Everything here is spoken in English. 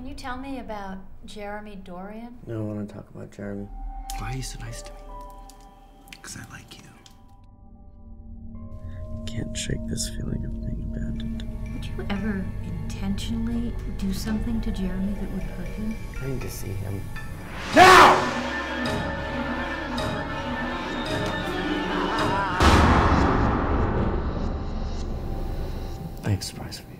Can you tell me about Jeremy Dorian? No, I don't want to talk about Jeremy. Why are you so nice to me? Because I like you. Can't shake this feeling of being abandoned. Would you ever intentionally do something to Jeremy that would hurt him? I need to see him. Now! I have a surprise for you.